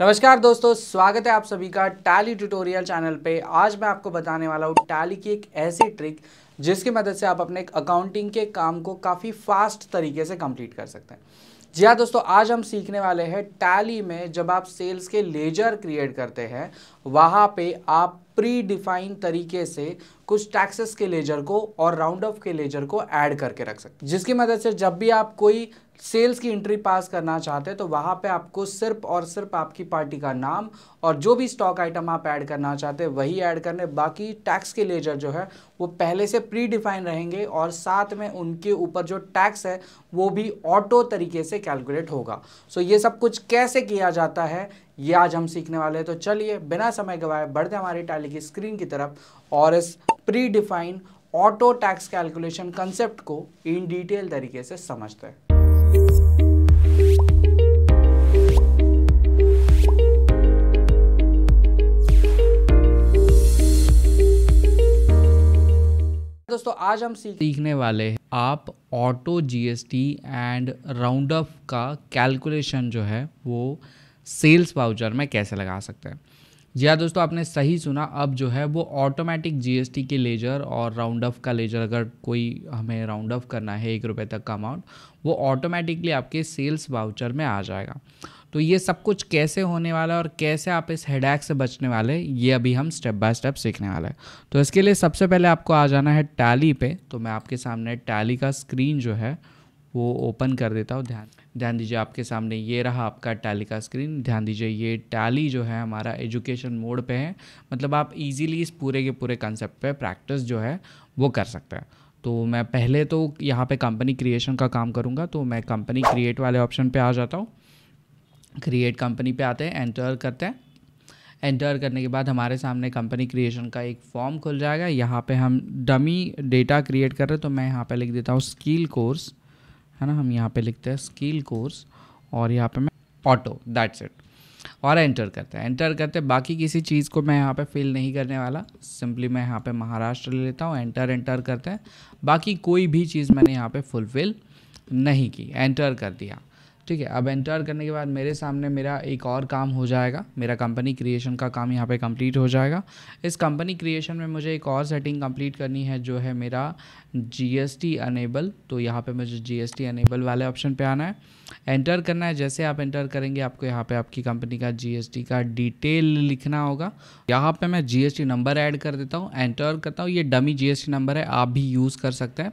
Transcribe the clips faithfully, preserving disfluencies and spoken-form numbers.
नमस्कार दोस्तों, स्वागत है आप सभी का टैली ट्यूटोरियल चैनल पे। आज मैं आपको बताने वाला हूँ टैली की एक ऐसी ट्रिक जिसकी मदद से आप अपने अकाउंटिंग के काम को काफ़ी फास्ट तरीके से कंप्लीट कर सकते हैं। जी हाँ दोस्तों, आज हम सीखने वाले हैं टैली में जब आप सेल्स के लेजर क्रिएट करते हैं वहाँ पे आप प्री डिफाइन तरीके से कुछ टैक्सेस के लेजर को और राउंड ऑफ के लेजर को ऐड करके रख सकते हैं, जिसकी मदद से जब भी आप कोई सेल्स की एंट्री पास करना चाहते हैं तो वहाँ पे आपको सिर्फ और सिर्फ आपकी पार्टी का नाम और जो भी स्टॉक आइटम आप ऐड करना चाहते हैं वही ऐड करने, बाकी टैक्स के लेजर जो है वो पहले से प्री डिफाइन रहेंगे और साथ में उनके ऊपर जो टैक्स है वो भी ऑटो तरीके से कैलकुलेट होगा। सो ये सब कुछ कैसे किया जाता है ये आज हम सीखने वाले हैं। तो चलिए बिना समय गवाए बढ़ते हमारी टैली की स्क्रीन की तरफ और इस pre define auto tax calculation concept को इन डिटेल तरीके से समझते हैं। दोस्तों आज हम सीखने वाले हैं आप auto GST and round off का कैलकुलेशन जो है वो सेल्स वाउचर में कैसे लगा सकते हैं। जी हाँ दोस्तों, आपने सही सुना। अब जो है वो ऑटोमेटिक जीएसटी के लेजर और राउंड ऑफ का लेजर, अगर कोई हमें राउंड ऑफ करना है एक रुपये तक का अमाउंट, वो ऑटोमेटिकली आपके सेल्स वाउचर में आ जाएगा। तो ये सब कुछ कैसे होने वाला है और कैसे आप इस हेडेक से बचने वाले हैं ये अभी हम स्टेप बाय स्टेप सीखने वाले हैं। तो इसके लिए सबसे पहले आपको आ जाना है टैली पे। तो मैं आपके सामने टैली का स्क्रीन जो है वो ओपन कर देता हूँ। ध्यान ध्यान दीजिए, आपके सामने ये रहा आपका टैली का स्क्रीन। ध्यान दीजिए, ये टैली जो है हमारा एजुकेशन मोड पे है, मतलब आप इजीली इस पूरे के पूरे कंसेप्ट पे प्रैक्टिस जो है वो कर सकते हैं। तो मैं पहले तो यहाँ पे कंपनी क्रिएशन का काम करूँगा। तो मैं कंपनी क्रिएट वाले ऑप्शन पर आ जाता हूँ। क्रिएट कंपनी पे आते हैं, एंटर करते हैं। एंटर करने के बाद हमारे सामने कंपनी क्रिएशन का एक फॉर्म खुल जाएगा। यहाँ पे हम डमी डेटा क्रिएट कर रहे हैं, तो मैं यहाँ पे लिख देता हूँ स्किल कोर्स, है ना। हम यहाँ पे लिखते हैं स्किल कोर्स और यहाँ पे मैं ऑटो, दैट्स इट, और एंटर करते हैं। एंटर करते बाकी किसी चीज़ को मैं यहाँ पे फिल नहीं करने वाला। सिंपली मैं यहाँ पर महाराष्ट्र ले लेता हूँ। एंटर एंटर करते हैं, बाकी कोई भी चीज़ मैंने यहाँ पर फुलफिल नहीं की। एंटर कर दिया, ठीक है। अब एंटर करने के बाद मेरे सामने मेरा एक और काम हो जाएगा। मेरा कंपनी क्रिएशन का काम यहाँ पे कंप्लीट हो जाएगा। इस कंपनी क्रिएशन में मुझे एक और सेटिंग कंप्लीट करनी है जो है मेरा जीएसटी अनेबल। तो यहाँ पे मुझे जीएसटी अनेबल वाले ऑप्शन पे आना है, एंटर करना है। जैसे आप एंटर करेंगे आपको यहाँ पे आपकी कंपनी का जीएसटी का डिटेल लिखना होगा। यहाँ पर मैं जीएसटी नंबर ऐड कर देता हूँ, एंटर करता हूँ। ये डमी जीएसटी नंबर है, आप भी यूज़ कर सकते हैं।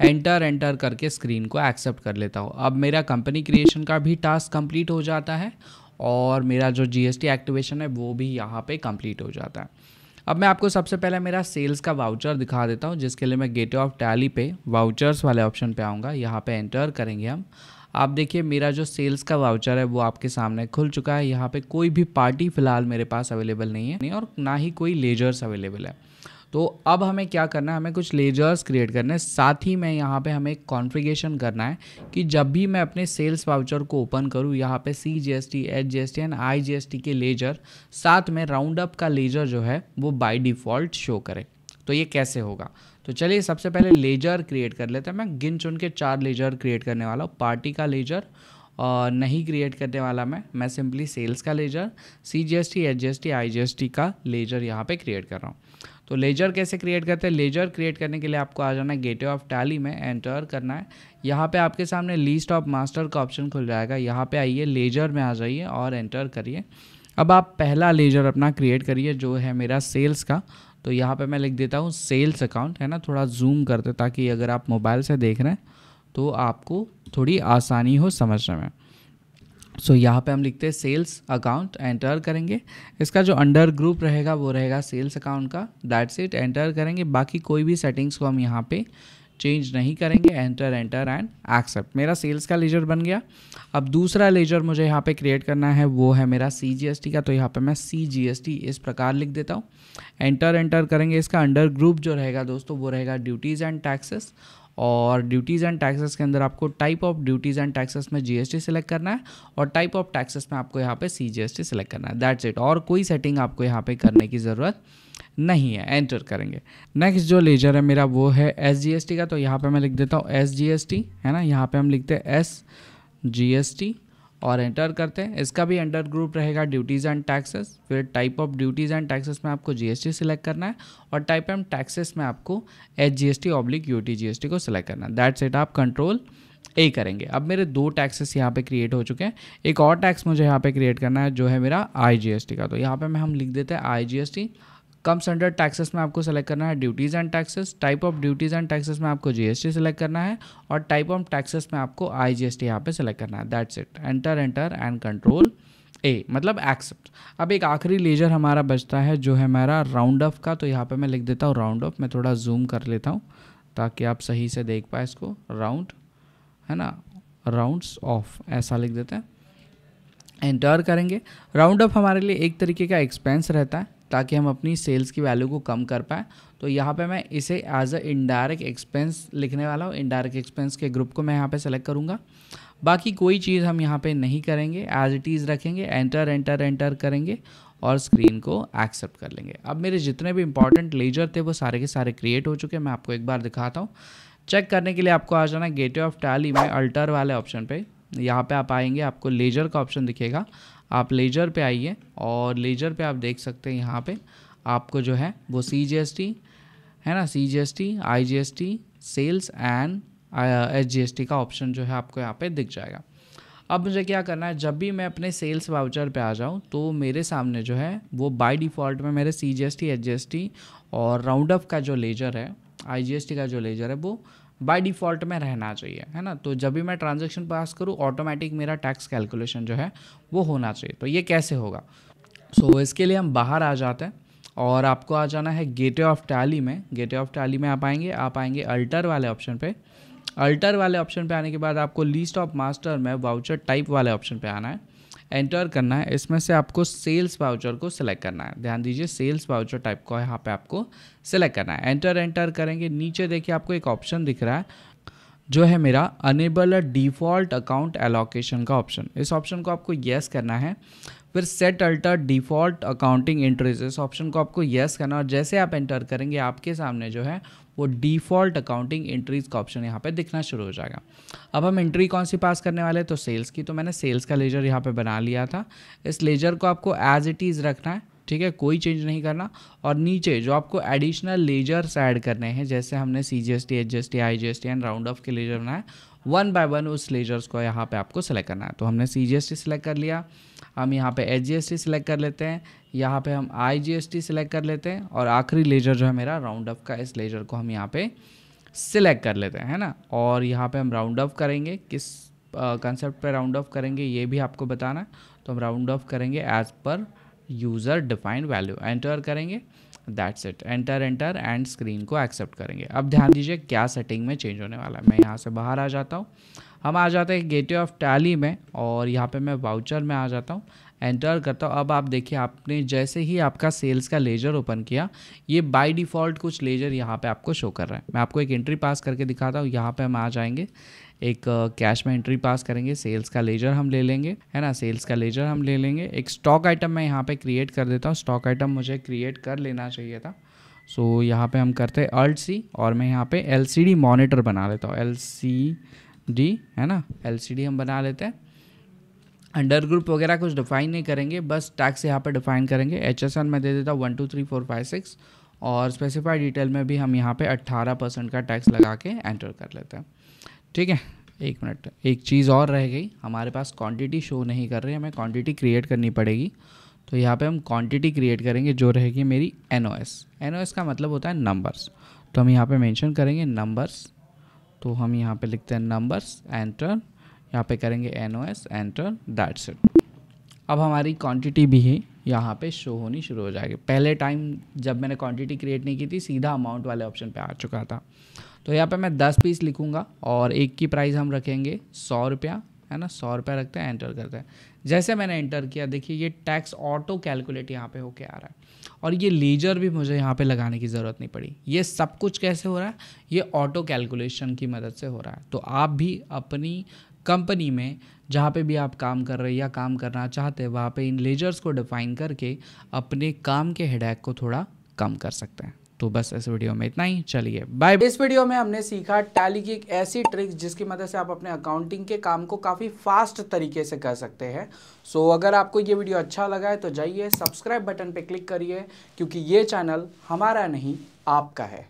एंटर एंटर करके स्क्रीन को एक्सेप्ट कर लेता हूँ। अब मेरा कंपनी क्रिएशन का भी टास्क कंप्लीट हो जाता है और मेरा जो जीएसटी एक्टिवेशन है वो भी यहाँ पे कंप्लीट हो जाता है। अब मैं आपको सबसे पहले मेरा सेल्स का वाउचर दिखा देता हूँ, जिसके लिए मैं गेट ऑफ टैली पे वाउचर्स वाले ऑप्शन पे आऊँगा। यहाँ पे एंटर करेंगे हम। आप देखिए मेरा जो सेल्स का वाउचर है वो आपके सामने खुल चुका है। यहाँ पर कोई भी पार्टी फ़िलहाल मेरे पास अवेलेबल नहीं है और ना ही कोई लेजर्स अवेलेबल है। तो अब हमें क्या करना है, हमें कुछ लेजर्स क्रिएट करने हैं। साथ ही में यहाँ पे हमें कॉन्फ़िगरेशन करना है कि जब भी मैं अपने सेल्स वाउचर को ओपन करूँ यहाँ पे C G S T, H G S T and I G S T के लेजर, साथ में राउंड अप का लेजर जो है वो बाय डिफ़ॉल्ट शो करे। तो ये कैसे होगा, तो चलिए सबसे पहले लेजर क्रिएट कर लेते हैं। मैं गिन चुन के चार लेजर क्रिएट करने वाला हूँ। पार्टी का लेजर और नहीं क्रिएट करने वाला मैं मैं सिंपली सेल्स का ledger, C G S T, H G S T, I G S T का लेजर यहाँ पे क्रिएट कर रहा हूँ। तो लेजर कैसे क्रिएट करते हैं, लेजर क्रिएट करने के लिए आपको आ जाना है गेट ऑफ टैली में, एंटर करना है। यहाँ पे आपके सामने लिस्ट ऑफ मास्टर का ऑप्शन खुल जाएगा। यहाँ पे आइए, लेजर में आ जाइए और एंटर करिए। अब आप पहला लेजर अपना क्रिएट करिए जो है मेरा सेल्स का। तो यहाँ पे मैं लिख देता हूँ सेल्स अकाउंट, है ना। थोड़ा जूम करते ताकि अगर आप मोबाइल से देख रहे हैं तो आपको थोड़ी आसानी हो समझने में। सो so, यहाँ पे हम लिखते हैं सेल्स अकाउंट, एंटर करेंगे। इसका जो अंडर ग्रुप रहेगा वो रहेगा सेल्स अकाउंट का, दैट्स इट। एंटर करेंगे, बाकी कोई भी सेटिंग्स को हम यहाँ पे चेंज नहीं करेंगे। Enter enter and accept. मेरा सेल्स का लेजर बन गया। अब दूसरा लेजर मुझे यहाँ पे क्रिएट करना है वो है मेरा सी जी एस टी का। तो यहाँ पे मैं सी जी एस टी इस प्रकार लिख देता हूँ, एंटर एंटर करेंगे। इसका अंडर ग्रुप जो रहेगा दोस्तों वो रहेगा ड्यूटीज़ एंड टैक्सेस, और ड्यूटीज़ एंड टैक्सेस के अंदर आपको type of duties and taxes में जीएसटी सिलेक्ट करना है और टाइप ऑफ टैक्सेस में आपको यहाँ पे सीजीएसटी सिलेक्ट करना है, दैट्स इट। और कोई सेटिंग आपको यहाँ पे करने की ज़रूरत नहीं है। एंटर करेंगे। नेक्स्ट जो लेजर है मेरा वो है एसजीएसटी का। तो यहाँ पे मैं लिख देता हूँ एसजीएसटी, है ना। यहाँ पर हम लिखते हैं एस जी एस टी और एंटर करते हैं। इसका भी अंडर ग्रुप रहेगा ड्यूटीज़ एंड टैक्सेस, फिर type of duties and taxes में आपको जीएसटी सिलेक्ट करना है और टाइप एंड टैक्सेस में आपको H G S T oblique U T G S T को सिलेक्ट करना है। दैट्स इट, आप कंट्रोल ए करेंगे। अब मेरे दो टैक्सेस यहाँ पे क्रिएट हो चुके हैं, एक और टैक्स मुझे यहाँ पे क्रिएट करना है जो है मेरा आई जी एस टी का। तो यहाँ पे मैं हम लिख देते हैं I G S T. Comes under taxes में आपको सेलेक्ट करना है duties and taxes, type of duties and taxes में आपको जीएसटी सेलेक्ट करना है और टाइप ऑफ टैक्सेस में आपको आईजीएसटी यहाँ पे सेलेक्ट करना है। That's it, enter enter and control A मतलब एक्सेप्ट। अब एक आखिरी लेजर हमारा बचता है जो है हमारा राउंड ऑफ का। तो यहाँ पे मैं लिख देता हूँ राउंड ऑफ। मैं थोड़ा जूम कर लेता हूँ ताकि आप सही से देख पाए इसको। राउंड है ना, राउंड्स ऑफ ऐसा लिख देते हैं, एंटर करेंगे। राउंड ऑफ हमारे लिए एक तरीके का एक्सपेंस रहता है ताकि हम अपनी सेल्स की वैल्यू को कम कर पाएँ। तो यहाँ पे मैं इसे एज अ इनडायरेक्ट एक्सपेंस लिखने वाला हूँ। इनडायरेक्ट एक्सपेंस के ग्रुप को मैं यहाँ पे सेलेक्ट करूँगा, बाकी कोई चीज़ हम यहाँ पे नहीं करेंगे, एज इट इज़ रखेंगे। एंटर एंटर एंटर करेंगे और स्क्रीन को एक्सेप्ट कर लेंगे। अब मेरे जितने भी इंपॉर्टेंट लेजर थे वो सारे के सारे क्रिएट हो चुके हैं। मैं आपको एक बार दिखाता हूँ। चेक करने के लिए आपको आ जाना गेटवे ऑफ टैली में अल्टर वाले ऑप्शन पर। यहाँ पर आप आएंगे, आपको लेजर का ऑप्शन दिखेगा, आप लेजर पे आइए और लेजर पे आप देख सकते हैं यहाँ पे आपको जो है वो सी जी एस टी है ना, C G S T, I G S T, sales and H G S T का ऑप्शन जो है आपको यहाँ पे दिख जाएगा। अब मुझे क्या करना है, जब भी मैं अपने सेल्स वाउचर पे आ जाऊँ तो मेरे सामने जो है वो बाय डिफ़ॉल्ट में मेरे C G S T, H G S T और राउंड ऑफ का जो लेजर है, आई जी एस टी का जो लेजर है वो बाय डिफ़ॉल्ट में रहना चाहिए, है ना। तो जब भी मैं ट्रांजैक्शन पास करूँ ऑटोमेटिक मेरा टैक्स कैलकुलेशन जो है वो होना चाहिए। तो ये कैसे होगा, सो so, इसके लिए हम बाहर आ जाते हैं और आपको आ जाना है गेटवे ऑफ टैली में। गेटवे ऑफ टैली में आप आएंगे, आप आएंगे अल्टर वाले ऑप्शन पे। अल्टर वाले ऑप्शन पे आने के बाद आपको लिस्ट ऑफ मास्टर में वाउचर टाइप वाले ऑप्शन पर आना है, एंटर करना है। इसमें से आपको सेल्स वाउचर को सिलेक्ट करना है। ध्यान दीजिए, सेल्स वाउचर टाइप को यहाँ पे आपको सिलेक्ट करना है। एंटर एंटर करेंगे, नीचे देखिए आपको एक ऑप्शन दिख रहा है जो है मेरा enable a default account allocation का ऑप्शन। इस ऑप्शन को आपको येस करना है। फिर set alter default accounting interest, इस ऑप्शन को आपको येस करना है। और जैसे आप एंटर करेंगे आपके सामने जो है वो डिफ़ॉल्ट अकाउंटिंग एंट्रीज़ का ऑप्शन यहाँ पे दिखना शुरू हो जाएगा। अब हम एंट्री कौन सी पास करने वाले हैं, तो सेल्स की। तो मैंने सेल्स का लेजर यहाँ पे बना लिया था। इस लेजर को आपको एज इट इज़ रखना है, ठीक है, कोई चेंज नहीं करना। और नीचे जो आपको एडिशनल लेजर्स ऐड करने हैं, जैसे हमने C G S T, H G S T, I G S T and round off के लेजर बनाए, वन बाय वन उस लेजर्स को यहाँ पे आपको सेलेक्ट करना है। तो हमने C G S T select कर लिया, हम यहाँ पे H G S T select कर लेते हैं, यहाँ पे हम I G S T select कर लेते हैं और आखिरी लेजर जो है मेरा राउंड ऑफ का, इस लेजर को हम यहाँ पे सिलेक्ट कर लेते हैं, है ना। और यहाँ पे हम राउंड ऑफ करेंगे, किस कंसेप्ट पे राउंड ऑफ करेंगे ये भी आपको बताना है। तो हम राउंड ऑफ करेंगे as per user defined value, enter करेंगे। That's it, enter enter and screen को एक्सेप्ट करेंगे। अब ध्यान दीजिए क्या सेटिंग में चेंज होने वाला है। मैं यहाँ से बाहर आ जाता हूँ, हम आ जाते हैं गेटवे ऑफ टैली में और यहाँ पे मैं वाउचर में आ जाता हूँ, एंटर करता हूँ। अब आप देखिए आपने जैसे ही आपका सेल्स का लेजर ओपन किया ये बाय डिफ़ॉल्ट कुछ लेजर यहाँ पे आपको शो कर रहा है। मैं आपको एक एंट्री पास करके दिखाता हूँ। यहाँ पे हम आ जाएंगे, एक कैश में एंट्री पास करेंगे, सेल्स का लेजर हम ले लेंगे, है ना, सेल्स का लेजर हम ले लेंगे। एक स्टॉक आइटम मैं यहाँ पर क्रिएट कर देता हूँ। स्टॉक आइटम मुझे क्रिएट कर लेना चाहिए था। सो यहाँ पर हम करते हैं अल्ट सी और मैं यहाँ पर एल सी डी मॉनिटर बना लेता हूँ। एल सी डी है ना, एल सी डी हम बना लेते हैं। अंडर ग्रुप वगैरह कुछ डिफाइन नहीं करेंगे, बस टैक्स यहाँ पे डिफाइन करेंगे। एच एस एन में दे देता हूँ one two three four five six और स्पेसिफाइड डिटेल में भी हम यहाँ पे अट्ठारह परसेंट का टैक्स लगा के एंटर कर लेते हैं, ठीक है। एक मिनट, एक चीज़ और रह गई, हमारे पास क्वांटिटी शो नहीं कर रही, हमें क्वांटिटी क्रिएट करनी पड़ेगी। तो यहाँ पे हम क्वांटिटी क्रिएट करेंगे जो रहेगी मेरी N O S. N O S का मतलब होता है नंबर्स। तो हम यहाँ पर मैंशन करेंगे नंबर्स, तो हम यहाँ पे लिखते हैं नंबर्स, एंटर, यहाँ पे करेंगे N O S, enter. That's it, अब हमारी क्वांटिटी भी है यहाँ पे शो होनी शुरू हो जाएगी। पहले टाइम जब मैंने क्वांटिटी क्रिएट नहीं की थी सीधा अमाउंट वाले ऑप्शन पे आ चुका था। तो यहाँ पे मैं दस पीस लिखूँगा और एक की प्राइस हम रखेंगे सौ रुपया, है ना, सौ रुपया रखते हैं, एंटर करते हैं। जैसे मैंने एंटर किया देखिए ये टैक्स ऑटो कैलकुलेट यहाँ पे होके आ रहा है और ये लेजर भी मुझे यहाँ पे लगाने की ज़रूरत नहीं पड़ी। ये सब कुछ कैसे हो रहा है, ये ऑटो कैलकुलेशन की मदद से हो रहा है। तो आप भी अपनी कंपनी में जहाँ पे भी आप काम कर रहे हैं या काम करना चाहते हैं वहाँ पर इन लेजर्स को डिफाइन करके अपने काम के हेडेक को थोड़ा कम कर सकते हैं। तो बस इस वीडियो में इतना ही, चलिए बाय। इस वीडियो में हमने सीखा टैली की एक ऐसी ट्रिक्स जिसकी मदद से आप अपने अकाउंटिंग के काम को काफ़ी फास्ट तरीके से कर सकते हैं। सो so, अगर आपको ये वीडियो अच्छा लगा है तो जाइए सब्सक्राइब बटन पे क्लिक करिए, क्योंकि ये चैनल हमारा नहीं आपका है।